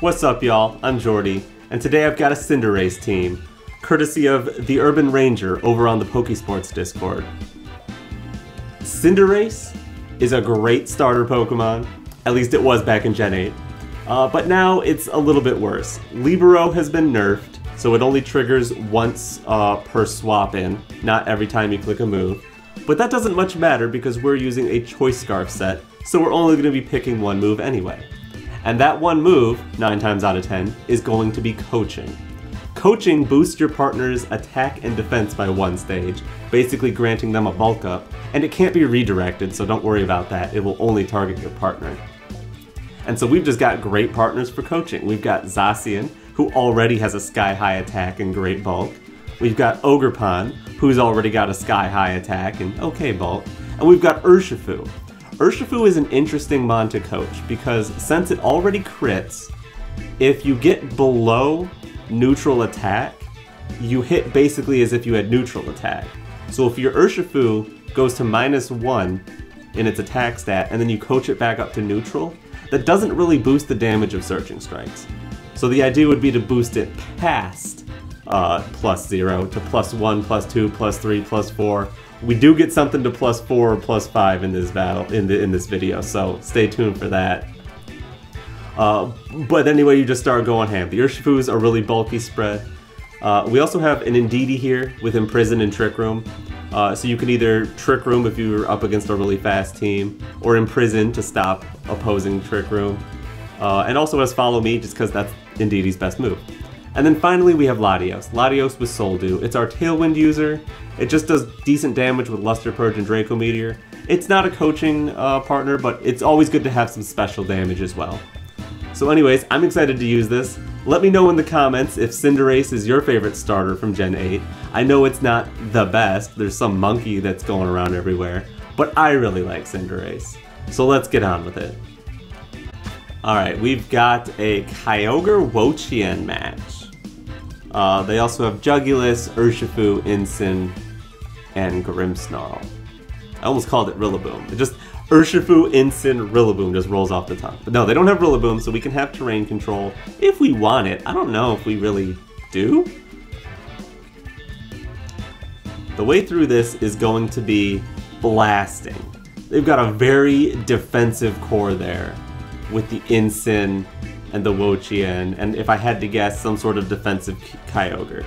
What's up, y'all? I'm Jordy, and today I've got a Cinderace team, courtesy of the Urban Ranger over on the Pokesports Discord. Cinderace is a great starter Pokemon, at least it was back in Gen 8, but now it's a little bit worse. Libero has been nerfed, so it only triggers once per swap in, not every time you click a move. But that doesn't much matter because we're using a Choice Scarf set, so we're only going to be picking one move anyway. And that one move, 9 times out of 10, is going to be Coaching. Coaching boosts your partner's attack and defense by one stage, basically granting them a bulk up, and it can't be redirected, so don't worry about that, it will only target your partner. And so we've just got great partners for Coaching. We've got Zacian, who already has a sky-high attack and great bulk. We've got Ogerpon, who's already got a sky-high attack and okay bulk. And we've got Urshifu. Urshifu is an interesting mon to coach because since it already crits, if you get below neutral attack, you hit basically as if you had neutral attack. So if your Urshifu goes to -1 in its attack stat and then you coach it back up to neutral, that doesn't really boost the damage of Surging Strikes. So the idea would be to boost it past +0 to +1, +2, +3, +4. We do get something to +4 or +5 in this battle in this video, so stay tuned for that. But anyway, you just start going ham. The Urshifu is a really bulky spread. We also have an Indeedee here with Imprison and Trick Room, so you can either Trick Room if you're up against a really fast team, or Imprison to stop opposing Trick Room, and also has Follow Me just because that's Indeedee's best move. And then finally we have Latios. Latios with Soul Dew. It's our Tailwind user. It just does decent damage with Luster Purge and Draco Meteor. It's not a coaching partner, but it's always good to have some special damage as well. So anyways, I'm excited to use this. Let me know in the comments if Cinderace is your favorite starter from Gen 8. I know it's not the best, there's some monkey that's going around everywhere, but I really like Cinderace. So let's get on with it. Alright, we've got a Kyogre Wo-Chien match. They also have Jugulus, Urshifu, Ensign, and Grimmsnarl. I almost called it Rillaboom. It just Urshifu, Ensign, Rillaboom just rolls off the tongue. But no, they don't have Rillaboom, so we can have terrain control if we want it. I don't know if we really do. The way through this is going to be blasting. They've got a very defensive core there with the Ensign and the Wo-Chien, and if I had to guess, some sort of defensive Kyogre.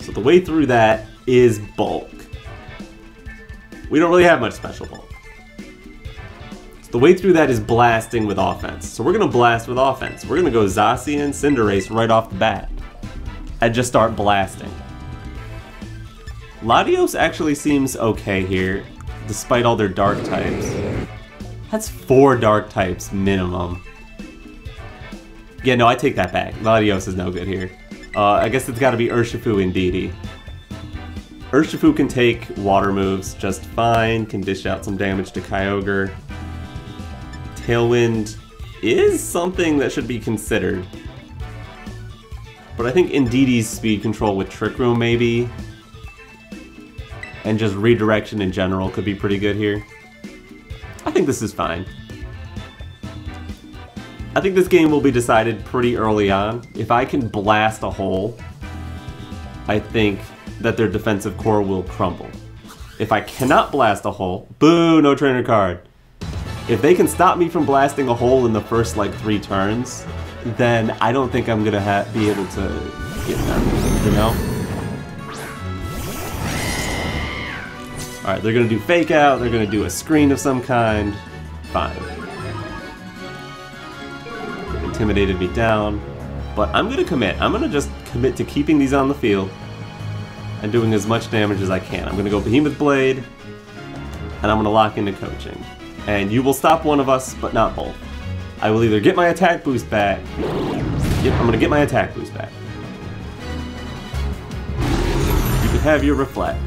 So the way through that is bulk. We don't really have much special bulk. So the way through that is blasting with offense. So we're going to blast with offense. We're going to go Zacian, Cinderace right off the bat, and just start blasting. Latios actually seems okay here, despite all their dark types. That's 4 dark types minimum. Yeah, no, I take that back. Latios is no good here. I guess it's got to be Urshifu and Indeedee. Urshifu can take water moves just fine, can dish out some damage to Kyogre. Tailwind is something that should be considered. But I think Indeedee's speed control with Trick Room maybe, and just redirection in general could be pretty good here. I think this is fine. I think this game will be decided pretty early on. If I can blast a hole, I think that their defensive core will crumble. If I cannot blast a hole, boo, no trainer card. If they can stop me from blasting a hole in the first like 3 turns, then I don't think I'm gonna be able to get them, you know? All right, they're gonna do fake out, they're gonna do a screen of some kind, fine. Intimidated me down, but I'm gonna commit. I'm gonna just commit to keeping these on the field and doing as much damage as I can. I'm gonna go Behemoth Blade, and I'm gonna lock into Coaching. And you will stop one of us, but not both. I will either get my attack boost back. Yep, I'm gonna get my attack boost back. You can have your Reflect.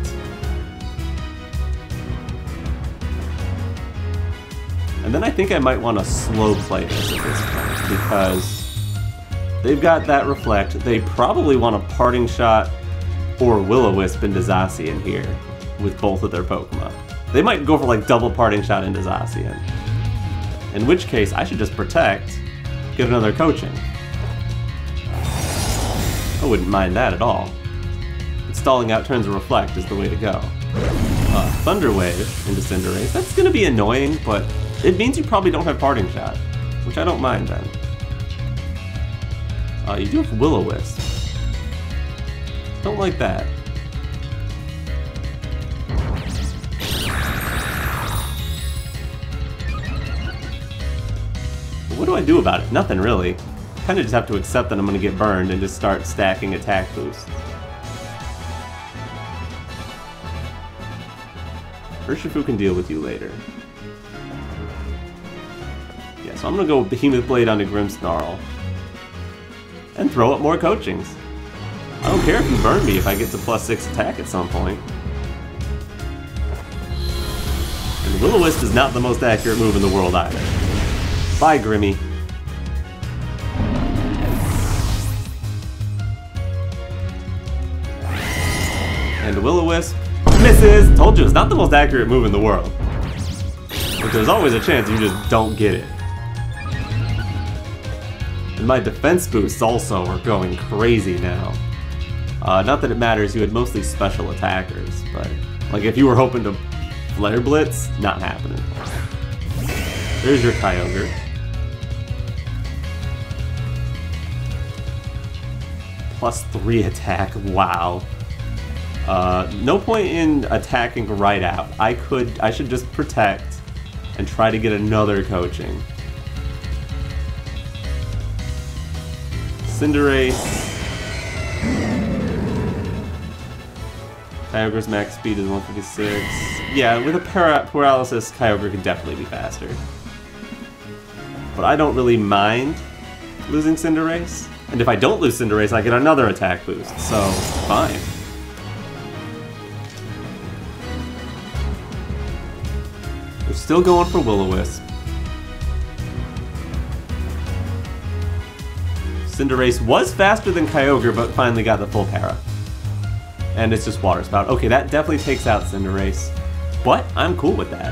And then I think I might want to slow play this at this point, because they've got that Reflect. They probably want a Parting Shot or Will-O-Wisp into Zacian here with both of their Pokemon. They might go for like double Parting Shot into Zacian, in which case I should just Protect, Give it another coaching. I wouldn't mind that at all. Stalling out turns of Reflect is the way to go. Thunder Wave into Cinderace. That's going to be annoying, but it means you probably don't have Parting Shot, which I don't mind then. You do have Will-O-Wisp. Don't like that. But what do I do about it? Nothing really. Kind of just have to accept that I'm going to get burned and just start stacking attack boosts. Urshifu can deal with you later. Yeah, so I'm gonna go Behemoth Blade onto Grimmsnarl. And throw up more coachings. I don't care if you burn me if I get to +6 attack at some point. And Will-O-Wisp is not the most accurate move in the world either. Bye, Grimmy. And Will-O-Wisp misses! Told you, it's not the most accurate move in the world. But there's always a chance you just don't get it. And my defense boosts also are going crazy now. Not that it matters, you had mostly special attackers, but... like, if you were hoping to Flare Blitz, not happening. There's your Kyogre. +3 attack, wow. No point in attacking right out. I should just protect and try to get another coaching. Cinderace. Kyogre's max speed is 156. Yeah, with a paralysis, Kyogre could definitely be faster. But I don't really mind losing Cinderace. And if I don't lose Cinderace, I get another attack boost, so fine. We're still going for Will-O-Wisp. Cinderace was faster than Kyogre, but finally got the full para. And it's just Water Spout. Okay, that definitely takes out Cinderace. But I'm cool with that.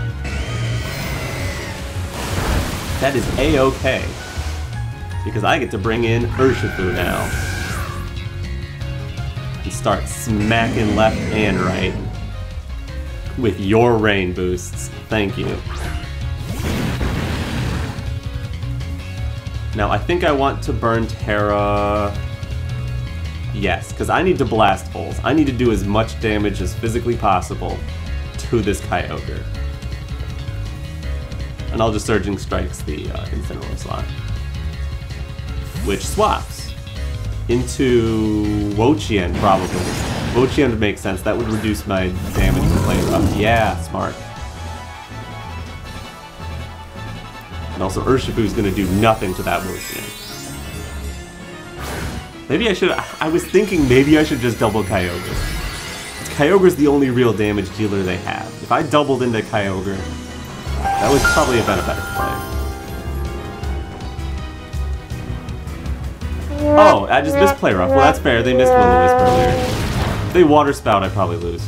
That is A-okay. Because I get to bring in Urshifu now. And start smacking left and right. With your rain boosts. Thank you. Now I think I want to burn Terra... yes, because I need to blast holes. I need to do as much damage as physically possible to this Kyogre. And I'll just Surging Strikes the Incineroar slot. Which swaps into Wo-Chien, probably. Wo-Chien would make sense. That would reduce my damage from Play Rough. Yeah, smart. And also Urshifu's gonna do nothing to that Wo-Chien. Maybe I should... I was thinking maybe I should just double Kyogre. Kyogre's the only real damage dealer they have. If I doubled into Kyogre, that was probably a better play. Oh, I just missed Play Rough. Well, that's fair. They missed Will-O-Wisp earlier. If they Water Spout, I'd probably lose.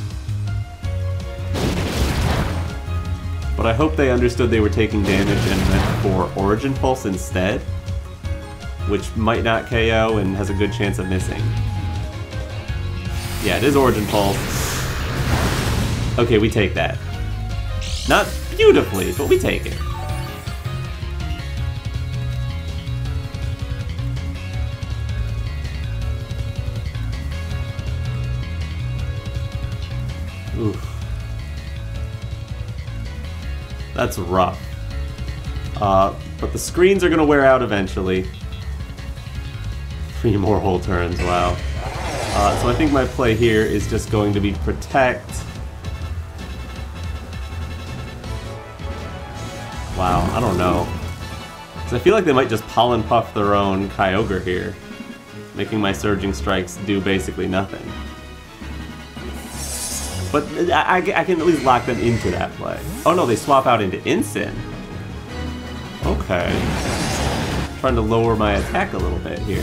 But I hope they understood they were taking damage and went for Origin Pulse instead, which might not KO and has a good chance of missing. Yeah, it is Origin Pulse. Okay, we take that. Not beautifully, but we take it. Oof. That's rough. But the screens are gonna wear out eventually. 3 more whole turns, wow. So I think my play here is just going to be protect. Wow, I don't know. So I feel like they might just pollen puff their own Kyogre here, making my Surging Strikes do basically nothing. But I can at least lock them into that play. Oh no, they swap out into Ensign. Okay. Trying to lower my attack a little bit here.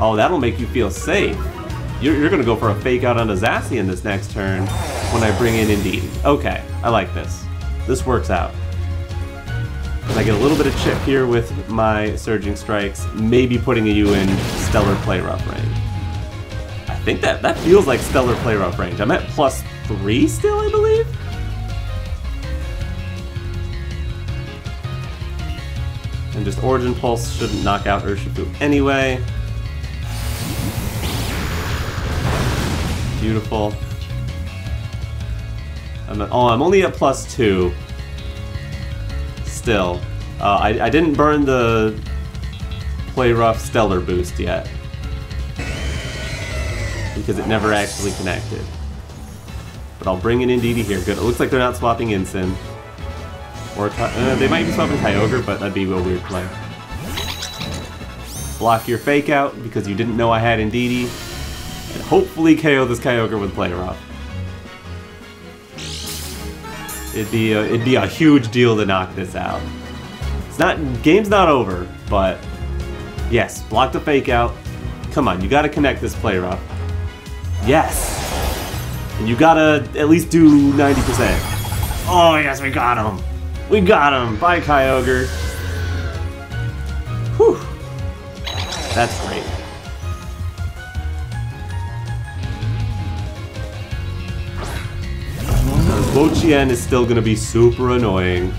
Oh, that'll make you feel safe. You're gonna go for a fake out onto Zacian this next turn when I bring in Indeedee. Okay, I like this. This works out. I get a little bit of chip here with my Surging Strikes, maybe putting a U in Stellar Play Rough range. I think that feels like Stellar Play Rough range. I'm at +3 still, I believe? And just Origin Pulse shouldn't knock out Urshifu anyway. Beautiful. I'm only at +2. Still. I didn't burn the Play Rough Stellar boost yet, because it never actually connected. But I'll bring in Indeedee here. Good. It looks like they're not swapping Ensign. Or they might be swapping Kyogre, but that'd be a weird play. Block your fake out, because you didn't know I had Indeedee. And hopefully KO this Kyogre with Play Rough. It'd be a huge deal to knock this out. Game's not over, but yes, block the fake out. Come on, you gotta connect this Play Rough. Yes! And you gotta at least do 90%. Oh yes, we got him! We got him! Bye, Kyogre! Whew! That's great. Wo-Chien is still gonna be super annoying.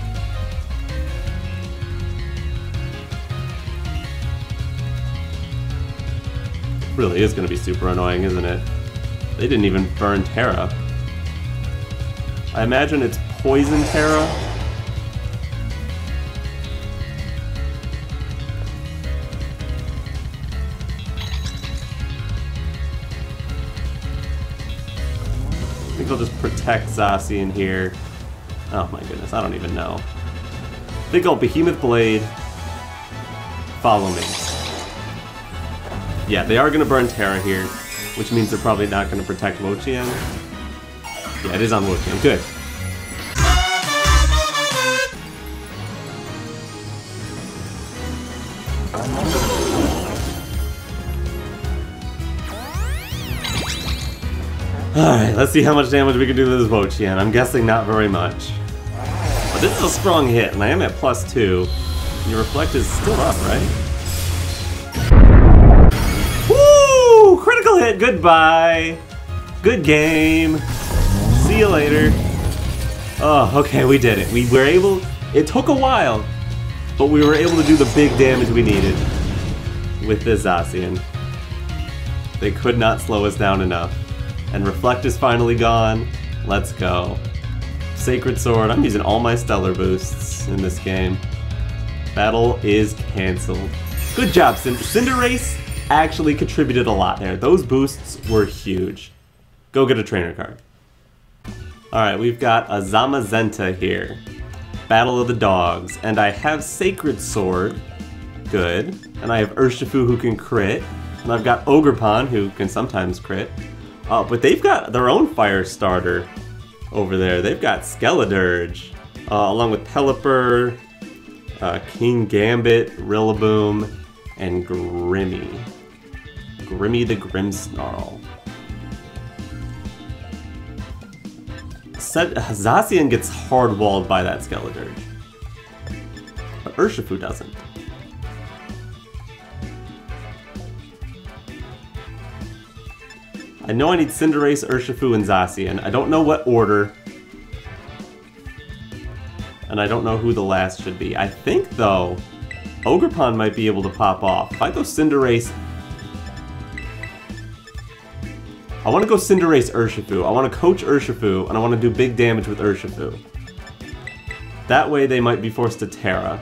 Really is gonna be super annoying, isn't it? They didn't even burn Terra. I imagine it's Poison Terra. I think I'll just protect Zacian here. Oh my goodness, I don't even know. I think I'll Behemoth Blade. Follow Me. Yeah, they are gonna burn Terra here, which means they're probably not going to protect Wo-Chien. Yeah, it is on Wo-Chien. Good. Alright, let's see how much damage we can do to this Wo-Chien. I'm guessing not very much. But this is a strong hit, and I am at +2. Your Reflect is still up, right? Critical hit, goodbye. Good game. See you later. Oh, okay, we did it. We were able, it took a while, but we were able to do the big damage we needed with this Zacian. They could not slow us down enough. And Reflect is finally gone. Let's go. Sacred Sword, I'm using all my Stellar boosts in this game. Battle is canceled. Good job, Cinderace. Actually contributed a lot there. Those boosts were huge. Go get a trainer card. Alright, we've got a Zamazenta here. Battle of the Dogs. And I have Sacred Sword. Good. And I have Urshifu who can crit. And I've got Ogerpon who can sometimes crit. But they've got their own Fire Starter over there. They've got Skeledirge. Along with Pelipper, King Gambit, Rillaboom, and Grimmy. Grimmy the Grimmsnarl. Zacian gets hard-walled by that Skeledirge. But Urshifu doesn't. I know I need Cinderace, Urshifu, and Zacian. I don't know what order. And I don't know who the last should be. I think, though, Ogerpon might be able to pop off. If I go Cinderace... I want to go Cinderace Urshifu. I want to coach Urshifu, and I want to do big damage with Urshifu. That way they might be forced to Terra.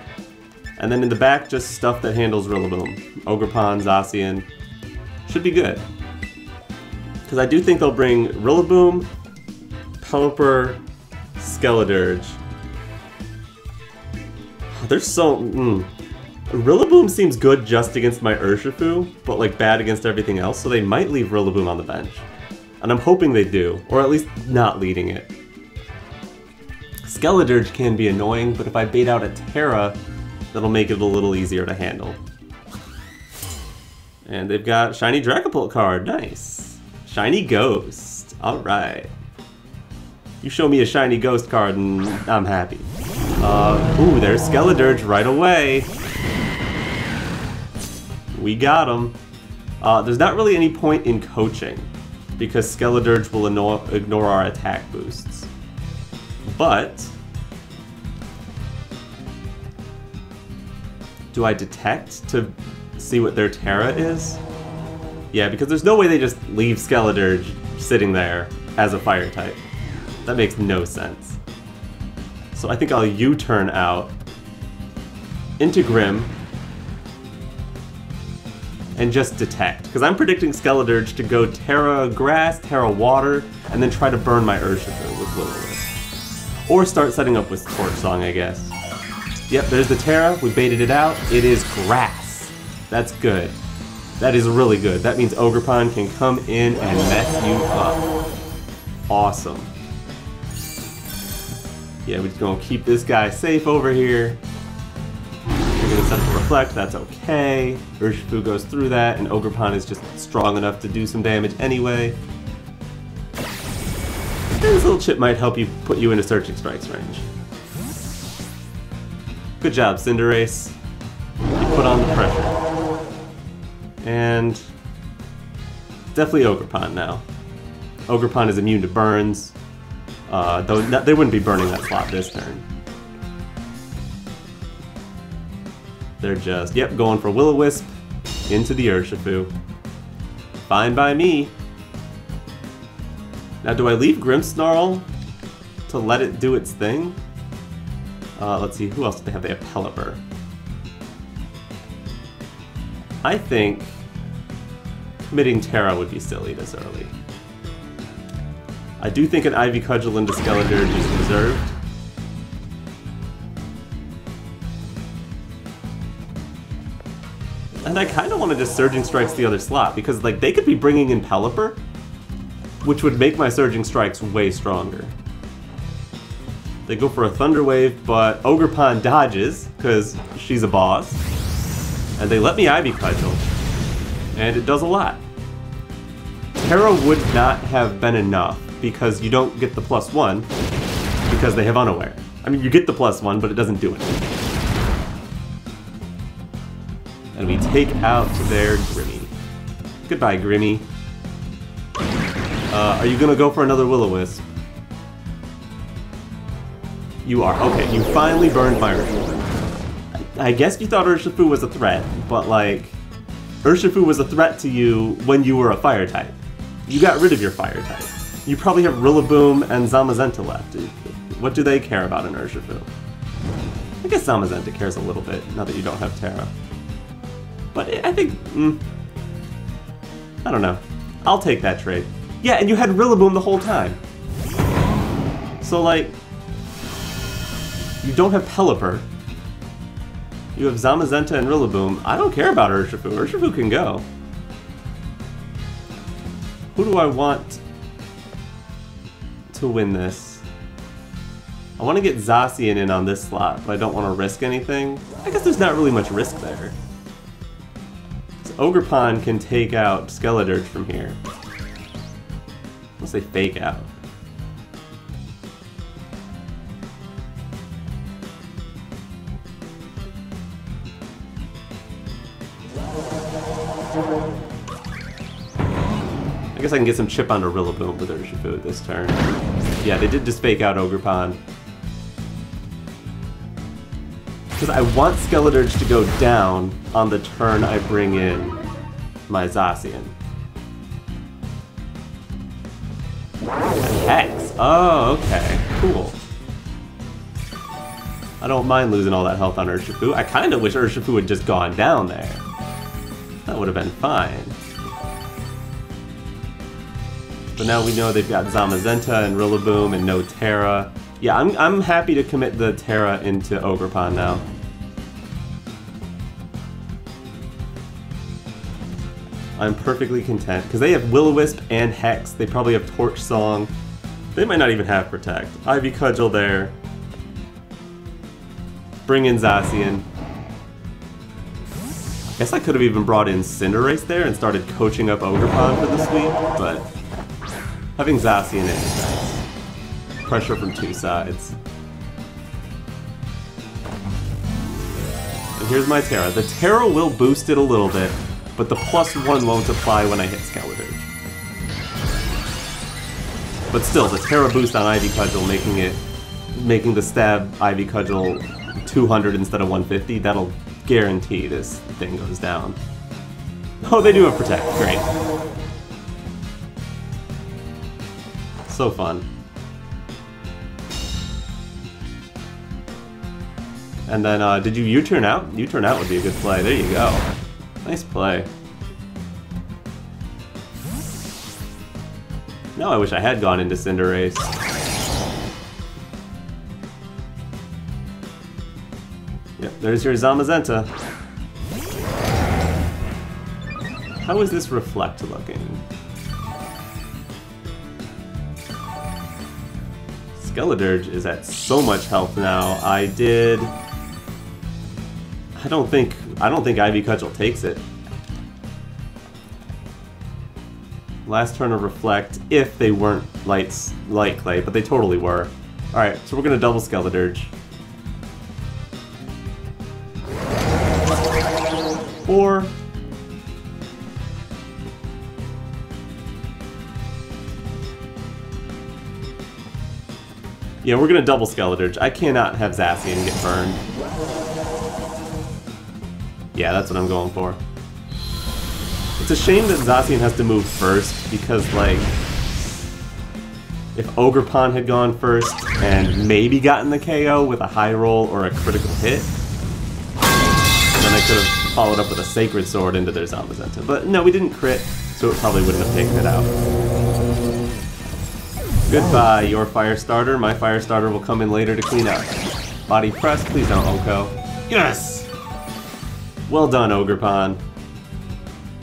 And then in the back, just stuff that handles Rillaboom. Ogerpon, Zacian. Should be good. Because I do think they'll bring Rillaboom, Pelipper, Skeledirge. There's so... Rillaboom seems good just against my Urshifu, but like bad against everything else, so they might leave Rillaboom on the bench. And I'm hoping they do, or at least not leading it. Skeledirge can be annoying, but if I bait out a Terra, that'll make it a little easier to handle. And they've got Shiny Dragapult card, nice! Shiny Ghost, alright. You show me a Shiny Ghost card and I'm happy. Ooh, there's Skeledirge right away. We got him. There's not really any point in coaching, because Skeledirge will ignore our attack boosts. But... do I detect to see what their Terra is? Yeah, because there's no way they just leave Skeledirge sitting there as a fire type. That makes no sense. So I think I'll U-turn out into Grimm and just detect, because I'm predicting Skeledirge to go Terra Grass, Terra Water, and then try to burn my Urshifu with Will-O-Wisp. Or start setting up with Torch Song, I guess. Yep, there's the Terra, we baited it out, it is grass. That's good. That is really good. That means Ogerpon can come in and mess you up. Awesome. Yeah, we're just gonna keep this guy safe over here. We're gonna set up a Reflect, that's okay. Urshifu goes through that, and Ogerpon is just strong enough to do some damage anyway. And this little chip might help you put you into Surging Strikes range. Good job, Cinderace. You put on the pressure. And definitely Ogerpon now. Ogerpon is immune to burns. Though they wouldn't be burning that slot this turn. They're just, yep, going for Will-O-Wisp into the Urshifu. Fine by me. Now, do I leave Grimmsnarl to let it do its thing? Let's see, who else did they have? They have Pelipper. I think committing Terra would be silly this early. I do think an Ivy Cudgel into Skeledirge is deserved. And I kind of want to just Surging Strikes the other slot, because like they could be bringing in Pelipper, which would make my Surging Strikes way stronger. They go for a Thunder Wave, but Ogerpon dodges, because she's a boss. And they let me Ivy Cudgel. And it does a lot. Terra would not have been enough, because you don't get the +1, because they have Unaware. I mean, you get the +1, but it doesn't do anything. And we take out their Grimmy. Goodbye, Grimmy. Are you going to go for another Will-O-Wisp? You are. Okay, you finally burned my Urshifu. I guess you thought Urshifu was a threat, but like... Urshifu was a threat to you when you were a fire type. You got rid of your fire type. You probably have Rillaboom and Zamazenta left. What do they care about an Urshifu? I guess Zamazenta cares a little bit, now that you don't have Terra. But I think... I don't know. I'll take that trade. Yeah, and you had Rillaboom the whole time. So like... you don't have Pelipper. You have Zamazenta and Rillaboom. I don't care about Urshifu. Urshifu can go. Who do I want to win this? I want to get Zacian in on this slot, but I don't want to risk anything. I guess there's not really much risk there. So Ogerpon can take out Skeledirge from here. Let's say Fake Out. I guess I can get some chip onto Rillaboom with Urshifu this turn. Yeah, they did just Fake Out Ogerpon. Because I want Skeledirge to go down on the turn I bring in my Zacian. Hex! Oh, okay. Cool. I don't mind losing all that health on Urshifu. I kind of wish Urshifu had just gone down there. That would have been fine. But now we know they've got Zamazenta and Rillaboom and no Terra. Yeah, I'm happy to commit the Terra into Ogerpon now. I'm perfectly content, because they have Will-O-Wisp and Hex. They probably have Torch Song. They might not even have Protect. Ivy Cudgel there. Bring in Zacian. I guess I could have even brought in Cinderace there and started coaching up Ogerpon for the sweep, but having Zacian in is nice. Pressure from two sides. And here's my Terra. The Terra will boost it a little bit, but the +1 won't apply when I hit Skeledirge. But still, the Terra boost on Ivy Cudgel, making the stab Ivy Cudgel 200 instead of 150, that'll guarantee this thing goes down. Oh, they do have Protect. Great. So fun. And then, did you U-turn out? U-turn out would be a good play. There you go. Nice play. Now I wish I had gone into Cinderace. Yep, there's your Zamazenta. How is this Reflect looking? Skeledirge is at so much health now. I don't think Ivy Cudgel takes it. Last turn of Reflect, if they weren't light clay, but they totally were. Alright, so we're gonna double Skeledirge. Or yeah, we're gonna double Skeledirge. I cannot have Zacian get burned. Yeah, that's what I'm going for. It's a shame that Zacian has to move first, because, like, if Ogerpon had gone first and maybe gotten the KO with a high roll or a critical hit, then I could have followed up with a Sacred Sword into their Zamazenta. But no, we didn't crit, so it probably wouldn't have taken it out. Goodbye, your fire starter. My fire starter will come in later to clean up. Body press, please don't Oko. Yes! Well done, Ogerpon.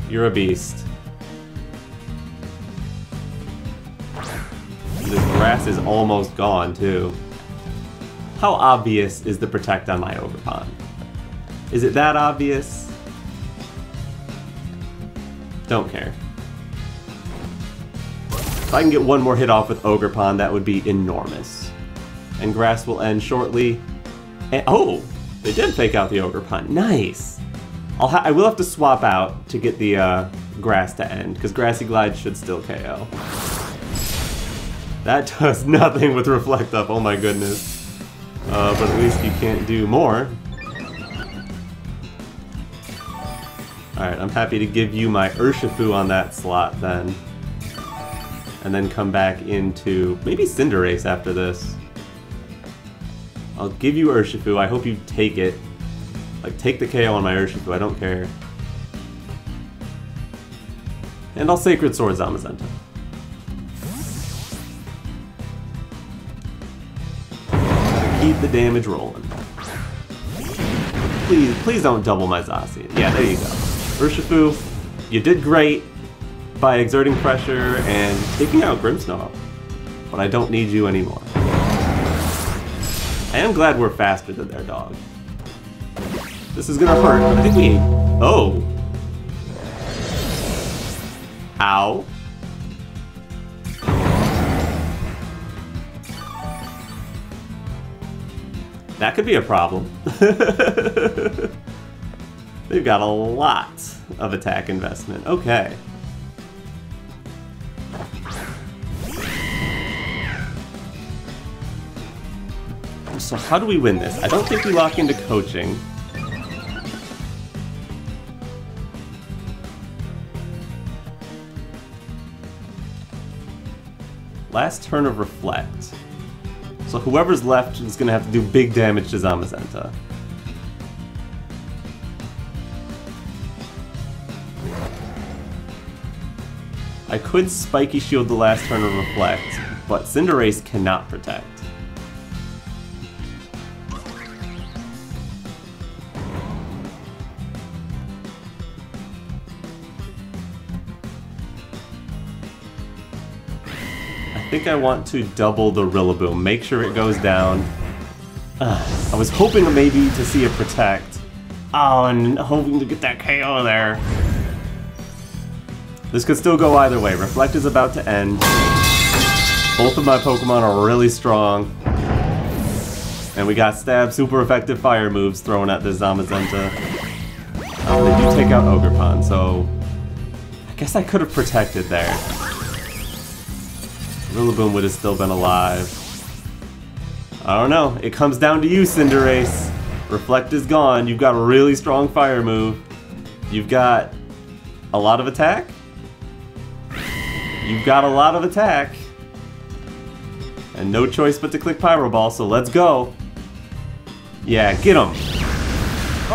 You're a beast. The grass is almost gone, too. How obvious is the Protect on my Ogerpon? Is it that obvious? Don't care. If I can get one more hit off with Ogerpon, that would be enormous. And grass will end shortly. And, oh! They did fake out the Ogerpon. Nice! I will have to swap out to get the grass to end, because Grassy Glide should still KO. That does nothing with Reflect Up, oh my goodness. But at least you can't do more. Alright, I'm happy to give you my Urshifu on that slot then. And then come back into maybe Cinderace after this. I'll give you Urshifu, I hope you take it. Like, take the KO on my Urshifu, I don't care. And I'll Sacred Sword Zamazenta. Keep the damage rolling. Please, please don't double my Zacian. Yeah, there you go. Urshifu, you did great by exerting pressure and taking out Grimmsnarl, but I don't need you anymore. I am glad we're faster than their dog. This is gonna hurt, but I think we... Oh! Ow! That could be a problem. They've got a lot of attack investment. Okay. So how do we win this? I don't think we lock into coaching. Last turn of Reflect. So whoever's left is going to have to do big damage to Zamazenta. I could Spiky Shield the last turn of Reflect, but Cinderace cannot Protect. I think I want to double the Rillaboom, make sure it goes down. I was hoping maybe to see a Protect. Oh, and hoping to get that KO there. This could still go either way. Reflect is about to end. Both of my Pokemon are really strong. And we got stab, super effective fire moves thrown at this Zamazenta. They do take out Ogerpon, so I guess I could have protected there. Rillaboom would have still been alive. I don't know. It comes down to you, Cinderace. Reflect is gone. You've got a really strong fire move. You've got a lot of attack. You've got a lot of attack. And no choice but to click Pyro Ball, so let's go. Yeah, get him.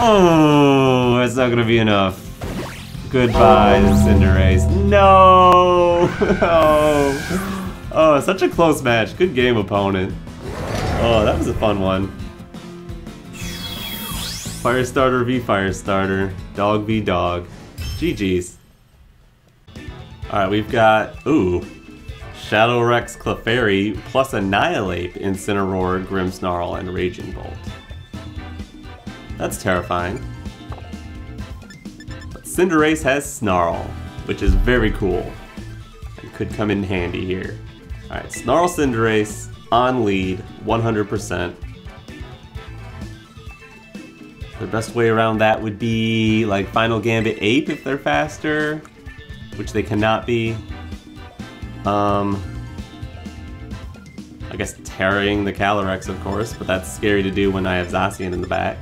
Oh, that's not gonna be enough. Goodbye, Cinderace. No! Oh, such a close match. Good game, opponent. Oh, that was a fun one. Firestarter v Firestarter. Dog v Dog. GG's. Alright, we've got... Ooh. Shadow Rex Clefairy plus Annihilate, Incineroar, Grimmsnarl, and Raging Bolt. That's terrifying. But Cinderace has Snarl, which is very cool. And could come in handy here. Alright, Snarl Cinderace... on lead, 100%. The best way around that would be like Final Gambit Ape if they're faster, which they cannot be. I guess tearing the Calyrex, of course, but that's scary to do when I have Zacian in the back.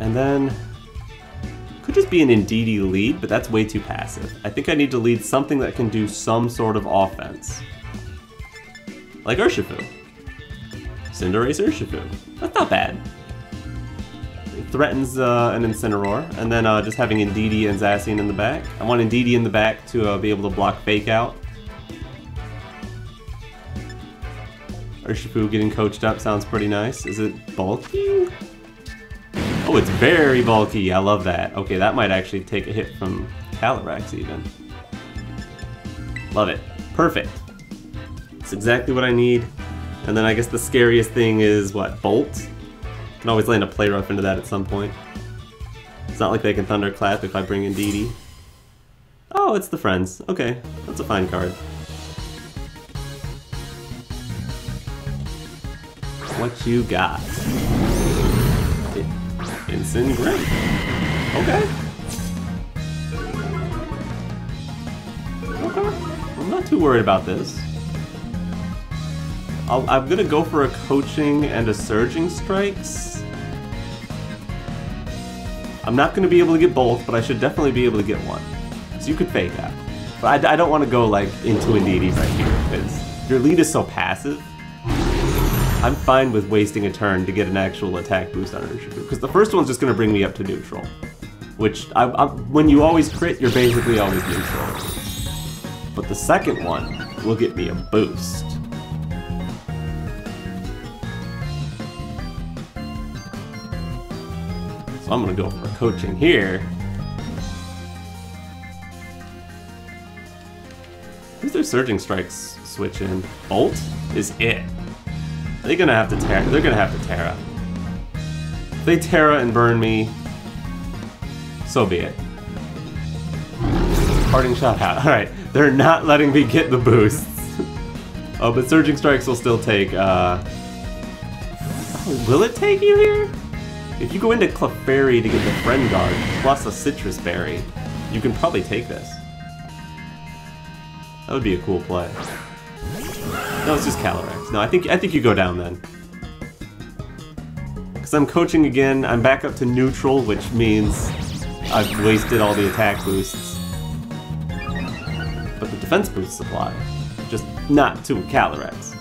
And then, could just be an Indeedee lead, but that's way too passive. I think I need to lead something that can do some sort of offense. Like Urshifu. Cinderace Urshifu. That's not bad. It threatens an Incineroar, and then just having Indeedee and Zacian in the back. I want Indeedee in the back to be able to block Fake Out. Urshifu getting coached up sounds pretty nice. Is it bulky? Oh, it's very bulky. I love that. Okay, that might actually take a hit from Calyrex even. Love it. Perfect. It's exactly what I need. And then I guess the scariest thing is, what, Bolt? I can always land a Play Rough into that at some point. It's not like they can Thunderclap if I bring in Indeedee. Oh, it's the Friends. Okay, that's a fine card. What you got? Ensign Grim. Okay. Okay. I'm not too worried about this. I'm gonna go for a Coaching and a Surging Strikes. I'm not gonna be able to get both, but I should definitely be able to get one. So you could Fake Out. But I don't want to go like into Indeedee right here, because your lead is so passive. I'm fine with wasting a turn to get an actual attack boost on Urshifu, because the first one's just gonna bring me up to neutral. Which, when you always crit, you're basically always neutral. But the second one will get me a boost. So I'm gonna go for Coaching here. Who's their Surging Strikes switch in? Bolt is it. They're gonna have to Terra. They're gonna have to Terra. If they Terra and burn me, so be it. Parting Shot out. All right, they're not letting me get the boosts. Oh, but Surging Strikes will still take. Will it take you here? If you go into Clefairy to get the Friend Guard, plus a Citrus Berry, you can probably take this. That would be a cool play. No, it's just Calyrex. No, I think you go down then. Because I'm Coaching again, I'm back up to neutral, which means I've wasted all the attack boosts. But the defense boosts apply, just not to Calyrex.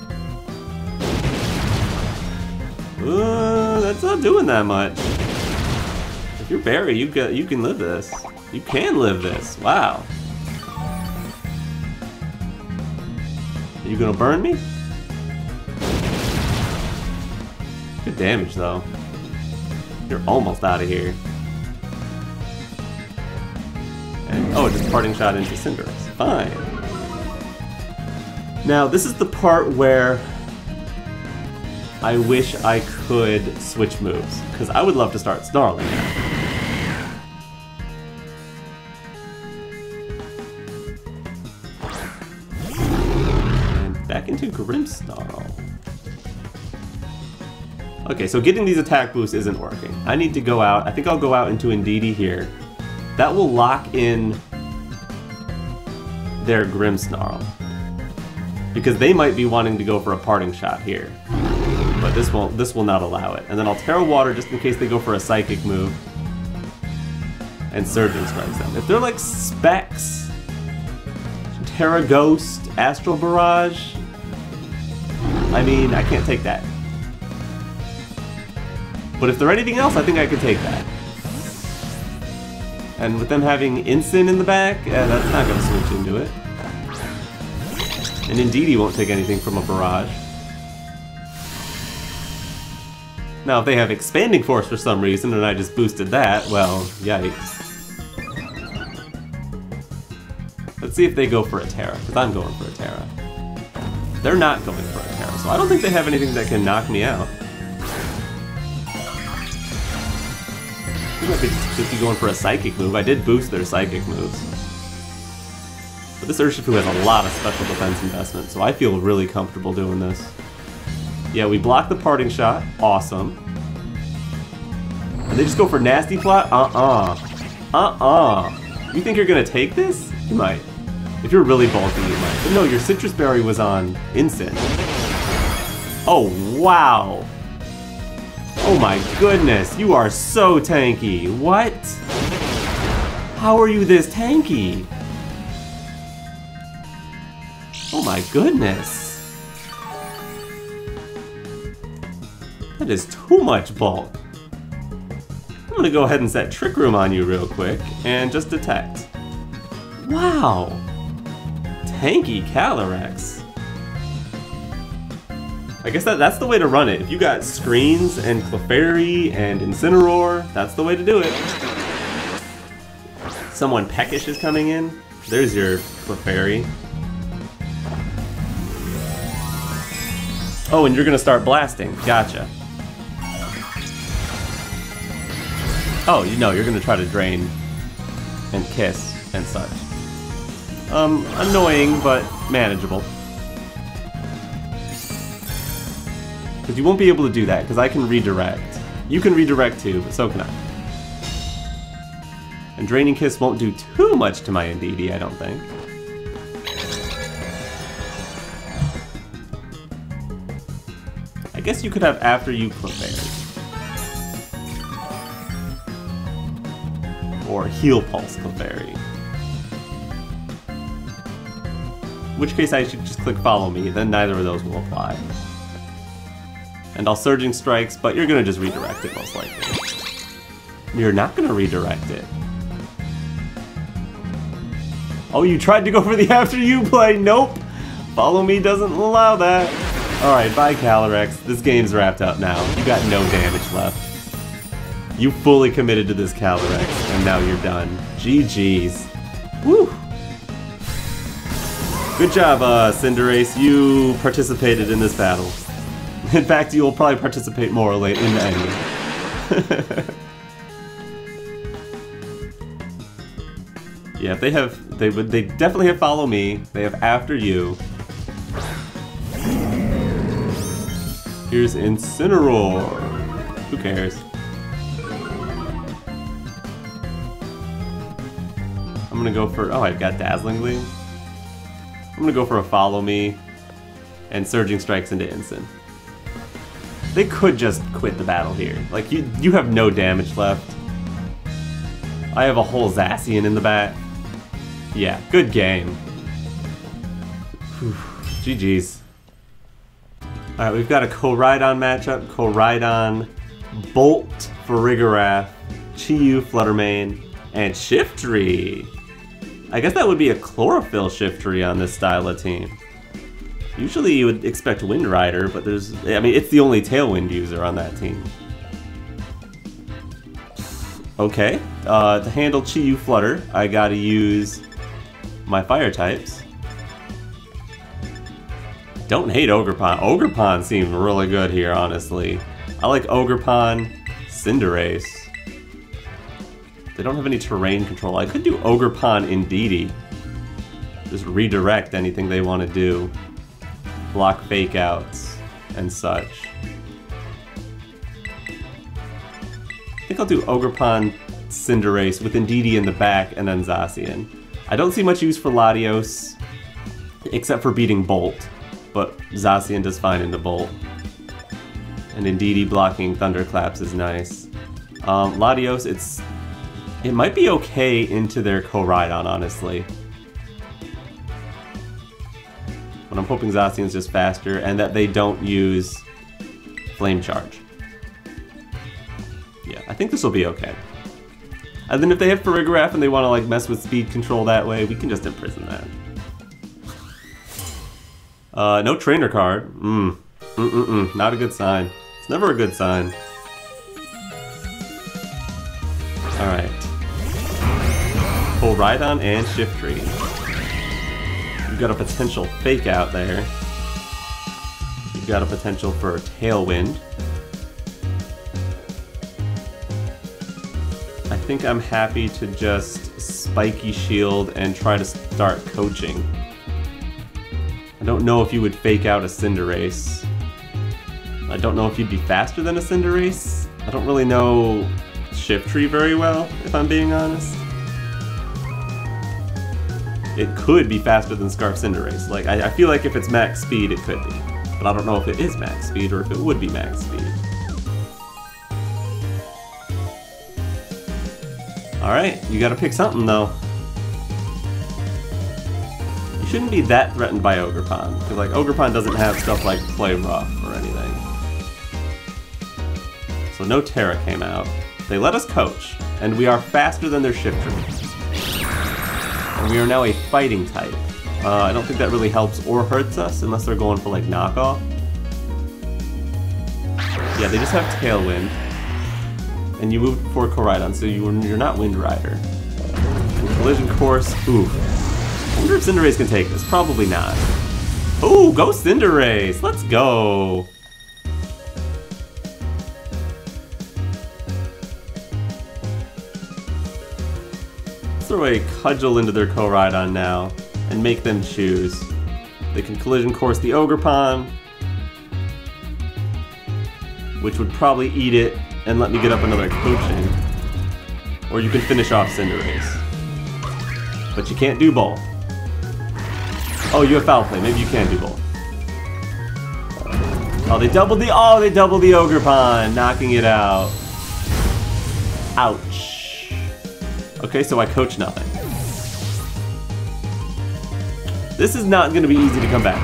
That's not doing that much. If you're Barry, you can live this. You can live this. Wow. Are you gonna burn me? Good damage though. You're almost out of here. And, oh, just Parting Shot into Cinderace. Fine. Now this is the part where I wish I could switch moves, because I would love to start Snarling now. And back into Grimmsnarl. Okay, so getting these attack boosts isn't working. I need to go out. I think I'll go out into Indeedee here. That will lock in their Grimmsnarl, because they might be wanting to go for a Parting Shot here. But this will not allow it. And then I'll Terra Water just in case they go for a Psychic move. And Surging Strikes them. If they're like Specs, Terra Ghost, Astral Barrage, I mean, I can't take that. But if they're anything else, I think I could take that. And with them having Ensign in the back, yeah, that's not going to switch into it. And Indeedee won't take anything from a barrage. Now, if they have Expanding Force for some reason, and I just boosted that, well, yikes. Let's see if they go for a Terra, because I'm going for a Terra. They're not going for a Terra, so I don't think they have anything that can knock me out. I could just be going for a Psychic move. I did boost their Psychic moves. But this Urshifu has a lot of special defense investment, so I feel really comfortable doing this. Yeah, we block the Parting Shot. Awesome. And they just go for Nasty Plot? You think you're gonna take this? You might. If you're really bulky, you might. But no, your Citrus Berry was on Incin. Oh, wow! Oh my goodness, you are so tanky. What? How are you this tanky? Oh my goodness. That is too much bulk. I'm gonna go ahead and set Trick Room on you real quick and just detect. Wow. Tanky Calyrex. I guess that's the way to run it. If you got Screens and Clefairy and Incineroar, that's the way to do it. Someone Peckish is coming in. There's your Clefairy. Oh, and you're gonna start blasting. Gotcha. Oh, you know, you're gonna try to drain and kiss and such. Annoying, but manageable. Because you won't be able to do that, because I can redirect. You can redirect too, but so can I. And Draining Kiss won't do too much to my Indeedee, I don't think. I guess you could have After You Clefairy. Or Heal Pulse Clefairy. In which case I should just click Follow Me, then neither of those will apply. And I'll Surging Strikes, but you're gonna just redirect it most likely. You're not gonna redirect it. Oh, you tried to go for the After You play, nope! Follow Me doesn't allow that. Alright, bye Calyrex, this game's wrapped up now. You got no damage left. You fully committed to this Calyrex, and now you're done. GG's. Woo! Good job, Cinderace, you participated in this battle. In fact, you will probably participate more late in the ending. Yeah, if they definitely have Follow Me, they have After You. Here's Incineroar. Who cares? I'm gonna go for, oh, I've got Dazzling Gleam. I'm gonna go for a Follow Me and Surging Strikes into Incin. They could just quit the battle here. Like, you have no damage left. I have a whole Zacian in the back. Yeah, good game. Whew, GG's. Alright, we've got a Coridon matchup. Coridon, Bolt for Farigiraf, Chi-Yu, Fluttermane, and Shiftry. I guess that would be a Chlorophyll Shiftry on this style of team. Usually you would expect Wind Rider, but it's the only Tailwind user on that team. Okay, to handle Chi-Yu Flutter, I gotta use my Fire types. Don't hate Ogerpon. Ogerpon seems really good here, honestly. I like Ogerpon, Cinderace. They don't have any terrain control. I could do Ogerpon Indeedee. Just redirect anything they want to do. Block fake outs and such. I think I'll do Ogerpon, Cinderace with Indeedee in the back, and then Zacian. I don't see much use for Latios, except for beating Bolt, but Zacian does fine in the Bolt. And Indeedee blocking Thunderclaps is nice. Latios, it might be okay into their Coridon, honestly. But I'm hoping Zacian's just faster, and that they don't use Flame Charge. Yeah, I think this will be okay. And then if they have Farigiraf and they want to like mess with speed control that way, we can just imprison that. No trainer card. Not a good sign. It's never a good sign. Alright. Coridon and Shiftry. You've got a potential Fake Out there. You've got a potential for Tailwind. I think I'm happy to just Spiky Shield and try to start coaching. I don't know if you would Fake Out a Cinderace. I don't know if you'd be faster than a Cinderace. I don't really know Shiftry very well, if I'm being honest. It could be faster than Scarf Cinderace. Like, I feel like if it's max speed, it could be. But I don't know if it is max speed or if it would be max speed. Alright, you gotta pick something though. You shouldn't be that threatened by Ogerpon, because like Ogerpon doesn't have stuff like Play Rough or anything. So no Terra came out. They let us coach, and we are faster than their Shiftry. And we are now a fighting type. I don't think that really helps or hurts us, unless they're going for like knockoff. Yeah, they just have Tailwind. And you moved before Coridon, so you're not Wind Rider. Collision Course, ooh. I wonder if Cinderace can take this, probably not. Ooh, go Cinderace, let's go! Let's throw a Cudgel into their Coridon now, and make them choose. They can Collision Course the Ogerpon, which would probably eat it, and let me get up another coaching. Or you can finish off Cinderace. But you can't do Bolt. Oh, you have Foul Play, maybe you can do Bolt. Oh, they doubled the Ogerpon, knocking it out. Ouch. Okay, so I coach nothing. This is not gonna be easy to come back.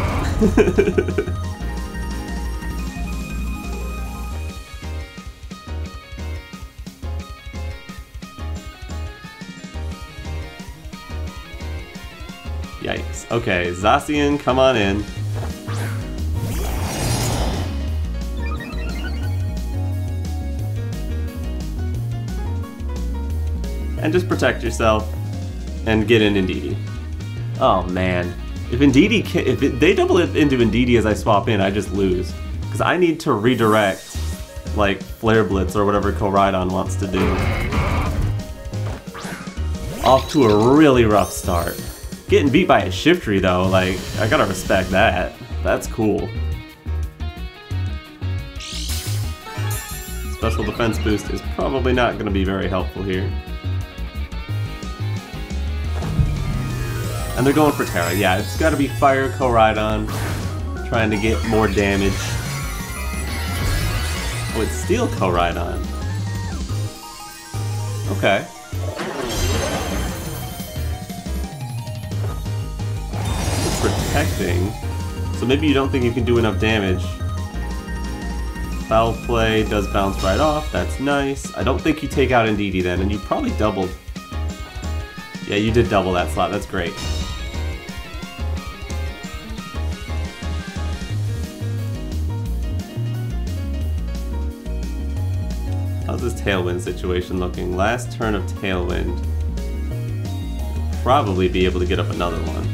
Yikes. Okay, Zacian, come on in. And just protect yourself and get in Indeedee. Oh man. If Indeedee can, they double it into Indeedee as I swap in, I just lose. Because I need to redirect, like, Flare Blitz or whatever Coridon wants to do. Off to a really rough start. Getting beat by a Shiftry though, like, I gotta respect that. That's cool. Special defense boost is probably not gonna be very helpful here. And they're going for Terra, yeah, it's gotta be Fire Coridon, trying to get more damage. Oh, it's Steel Coridon. Okay. Protecting, so maybe you don't think you can do enough damage. Foul Play does bounce right off, that's nice. I don't think you take out Indeedee then, and you probably doubled. Yeah, you did double that slot, that's great. How's this Tailwind situation looking? Last turn of Tailwind. Probably be able to get up another one.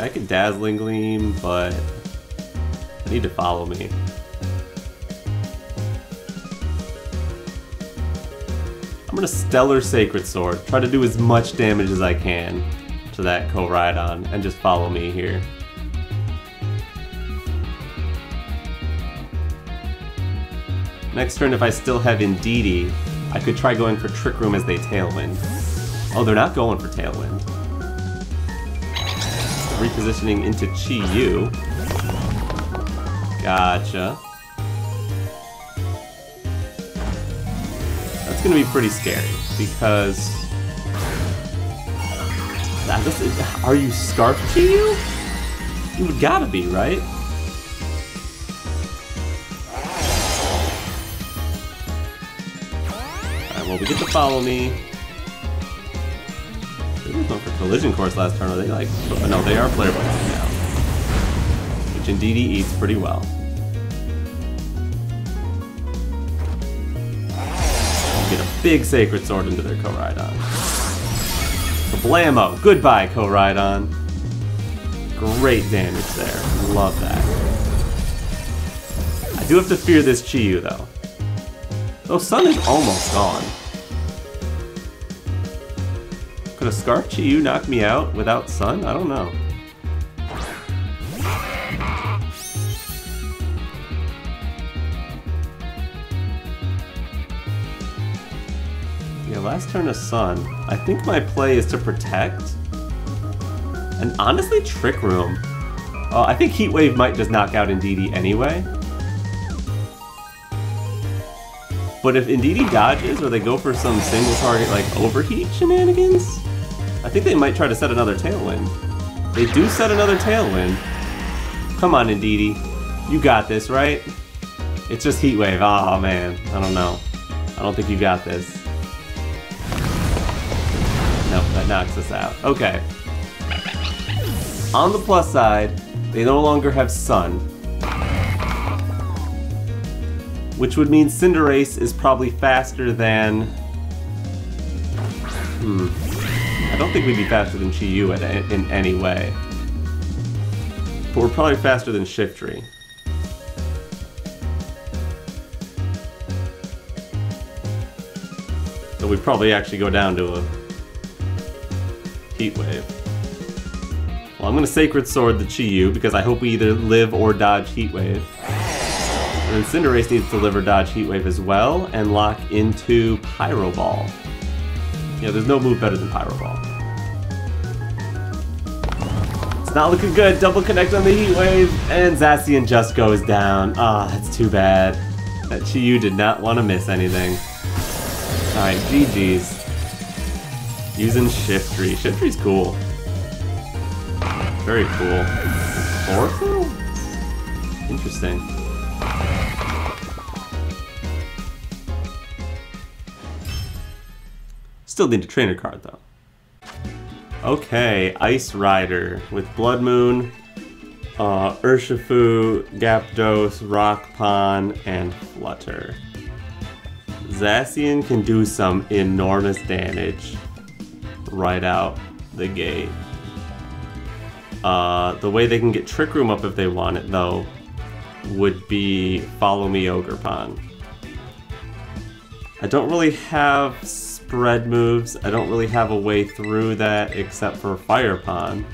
I could Dazzling Gleam, but I need to Follow Me. I'm gonna Stellar Sacred Sword, try to do as much damage as I can to that Coridon, and just Follow Me here. Next turn, if I still have Indeedee, I could try going for Trick Room as they Tailwind. Oh, they're not going for Tailwind. Repositioning into Chi-Yu. Gotcha. That's gonna be pretty scary, because... Are you Scarf Chi-Yu? You would gotta be, right? Alright, well, we get to Follow Me. They were going for Collision Course last turn. Are they like... No, they are Flarepoint now. Which indeed he eats pretty well. Get a big Sacred Sword into their Coridon. Kablammo! Goodbye, Coridon! Great damage there. Love that. I do have to fear this Chi-Yu, though. Though Sun is almost gone. Could a Scarf Chi-Yu knock me out without Sun? I don't know. Yeah, last turn of Sun. I think my play is to Protect. And honestly, Trick Room. I think Heat Wave might just knock out Indeedee anyway. But if Indeedee dodges, or they go for some single target, like, Overheat shenanigans? I think they might try to set another Tailwind. They do set another Tailwind. Come on, Indeedee. You got this, right? It's just Heat Wave. Aw, man. I don't know. I don't think you got this. Nope, that knocks us out. Okay. On the plus side, they no longer have Sun, which would mean Cinderace is probably faster than... I don't think we'd be faster than Chi-Yu in any way, but we're probably faster than Shiftry. So we'd probably actually go down to a Heat Wave. Well, I'm gonna Sacred Sword the Chi-Yu because I hope we either live or dodge Heat Wave. And then Cinderace needs to live or dodge Heat Wave as well and lock into Pyro Ball. Yeah, there's no move better than Pyro Ball. It's not looking good. Double connect on the Heat Wave, and Zacian just goes down. Ah, that's too bad. That Chi-Yu did not want to miss anything. Alright, GG's. Using Shiftry. Shiftry's cool. Very cool. Oracle? Interesting. Still need a trainer card, though. Okay, Ice Rider with Blood Moon, Urshifu, Zapdos, Rockpon, and Flutter. Zacian can do some enormous damage right out the gate. The way they can get Trick Room up if they want it, though, would be Follow Me Ogerpon. I don't really have spread moves. I don't really have a way through that except for Fire Pond,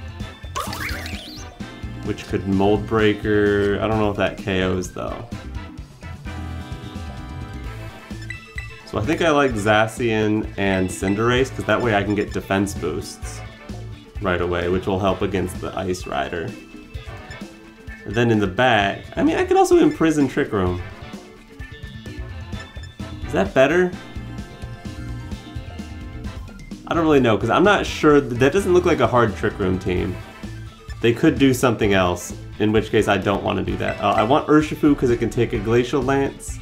which could Mold Breaker. I don't know if that KOs, though. So I think I like Zacian and Cinderace, because that way I can get defense boosts right away, which will help against the Ice Rider. And then in the back, I mean, I could also Imprison Trick Room. Is that better? I don't really know, because I'm not sure. That doesn't look like a hard Trick Room team. They could do something else, in which case I don't want to do that. I want Urshifu because it can take a Glacial Lance,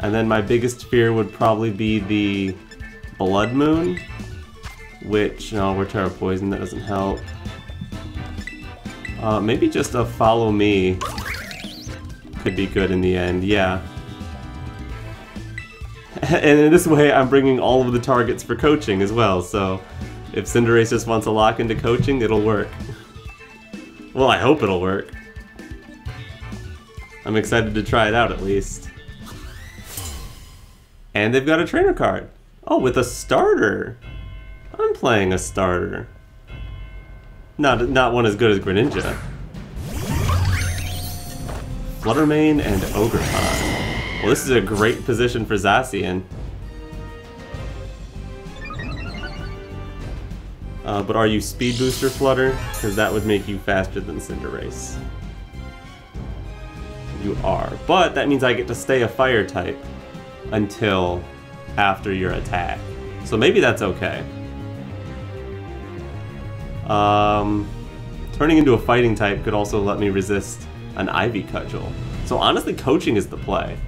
and then my biggest fear would probably be the Blood Moon. Which, no, we're Terra Poison, that doesn't help. Maybe just a Follow Me could be good in the end, yeah. And in this way, I'm bringing all of the targets for coaching as well, so if Cinderace just wants to lock into coaching, it'll work. Well, I hope it'll work. I'm excited to try it out, at least. And they've got a trainer card. Oh, with a starter! I'm playing a starter. Not one as good as Greninja. Fluttermane and Ogerpon. Well, this is a great position for Zacian. But are you Speed Booster Flutter? Because that would make you faster than Cinderace. You are. But that means I get to stay a Fire type until after your attack. So maybe that's okay. Turning into a Fighting type could also let me resist an Ivy Cudgel. So honestly, coaching is the play.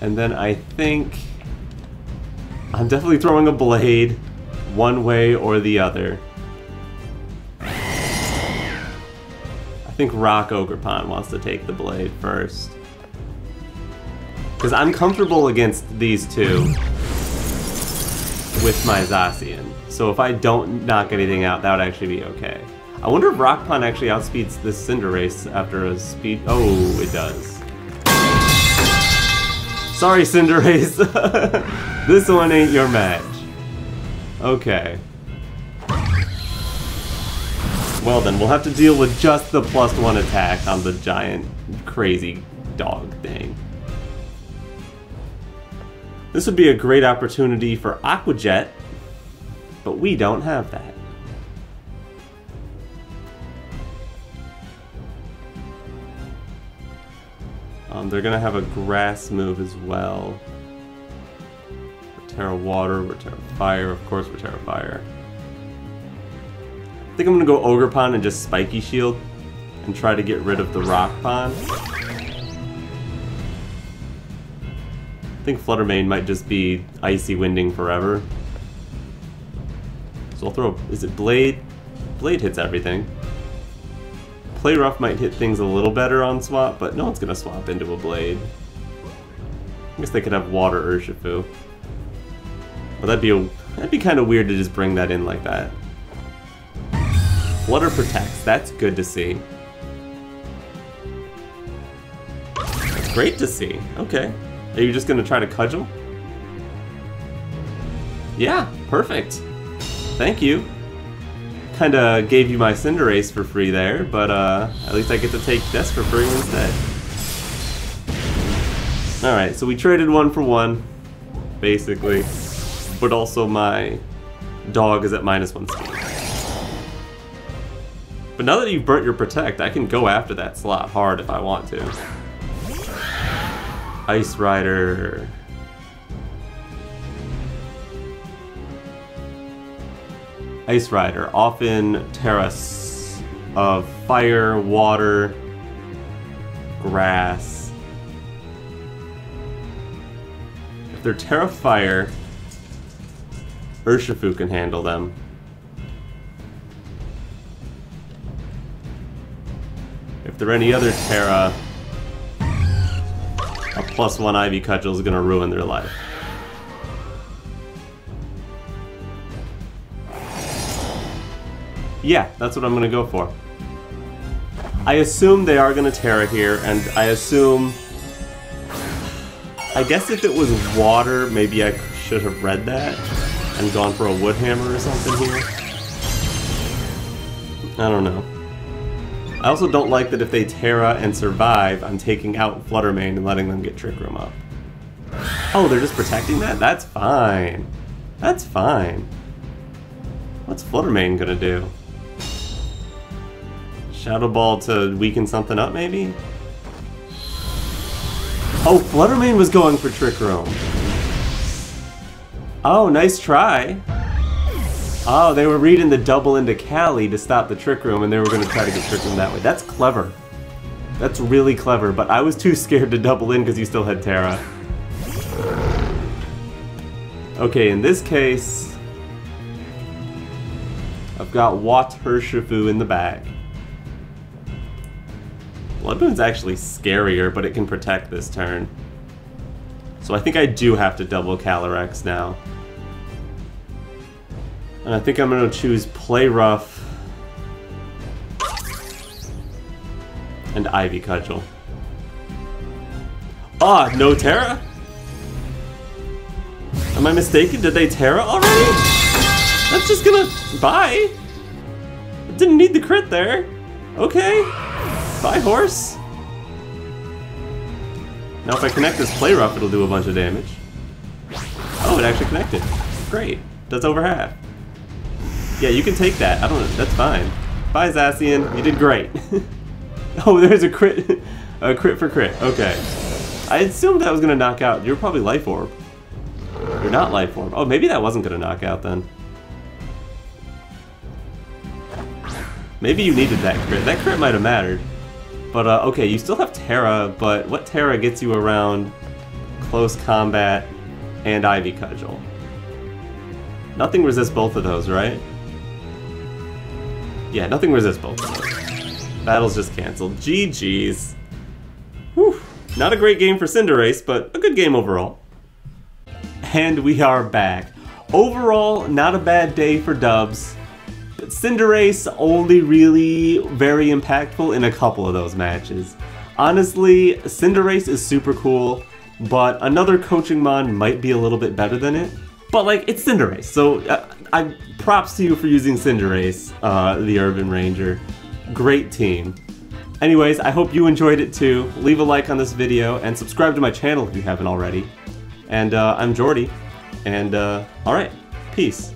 And then I think I'm definitely throwing a blade one way or the other. I think Rock Ogerpon wants to take the blade first. Because I'm comfortable against these two with my Zacian. So if I don't knock anything out, that would actually be okay. I wonder if Rockpon actually outspeeds this Cinderace after a speed... Oh, it does. Sorry, Cinderace. This one ain't your match. Okay. Well then, we'll have to deal with just the +1 attack on the giant crazy dog thing. This would be a great opportunity for Aqua Jet, but we don't have that. They're gonna have a grass move as well. Terra Water, we're Terra Fire, of course we're Terra Fire. I think I'm gonna go Ogerpon and just Spiky Shield and try to get rid of the Rockpon. I think Fluttermane might just be Icy Winding forever. So I'll throw, is it Blade? Blade hits everything. Play Rough might hit things a little better on swap, but no one's gonna swap into a Blade. I guess they could have Water Urshifu. Well, that'd be kind of weird to just bring that in like that. Flutter protects, that's good to see. That's great to see, okay. Are you just gonna try to cudgel? Yeah, perfect. Thank you. Kinda gave you my Cinderace for free there, but at least I get to take this for free instead. Alright, so we traded one for one, basically. But also my dog is at -1 speed. But now that you've burnt your Protect, I can go after that slot hard if I want to. Ice Rider. Ice Rider, often Terras of Fire, Water, Grass. If they're Terra Fire, Urshifu can handle them. If there are any other Terra, a +1 Ivy Cudgel is gonna ruin their life. Yeah, that's what I'm gonna go for. I assume they are gonna Terra here, and I assume... I guess if it was Water, maybe I should have read that and gone for a Wood Hammer or something here. I don't know. I also don't like that if they Terra and survive, I'm taking out Fluttermane and letting them get Trick Room up. Oh, they're just protecting that? That's fine. That's fine. What's Fluttermane gonna do? Shadow Ball to weaken something up, maybe? Oh, Fluttermane was going for Trick Room. Oh, nice try. Oh, they were reading the double into Cali to stop the Trick Room, and they were going to try to get Trick Room that way. That's clever. That's really clever, but I was too scared to double in because you still had Terra. Okay, in this case, I've got Watershifu in the back. Bloodmoon's actually scarier, but it can protect this turn. So I think I do have to double Calyrex now. And I think I'm gonna choose Play Rough and Ivy Cudgel. Ah, no Terra? Am I mistaken? Did they Terra already? That's just gonna... Bye! I didn't need the crit there. Okay. Bye, horse. Now if I connect this Play Rough, it'll do a bunch of damage. Oh, it actually connected. Great. That's over half. Yeah, you can take that. I don't know. That's fine. Bye, Zacian. You did great. Oh, there's a crit. A crit for crit. Okay. I assumed that was going to knock out. You're probably Life Orb. You're not Life Orb. Oh, maybe that wasn't going to knock out then. Maybe you needed that crit. That crit might have mattered. But, okay, you still have Terra, but what Terra gets you around Close Combat and Ivy Cudgel? Nothing resists both of those, right? Yeah, nothing resists both of those. Battle's just canceled. GG's. Whew. Not a great game for Cinderace, but a good game overall. And we are back. Overall, not a bad day for dubs. Cinderace only really very impactful in a couple of those matches. Honestly, Cinderace is super cool, but another coaching mon might be a little bit better than it. But like, it's Cinderace, so I props to you for using Cinderace, the Urban Ranger. Great team. Anyways, I hope you enjoyed it too. Leave a like on this video and subscribe to my channel if you haven't already. And I'm Jordy, and alright, peace.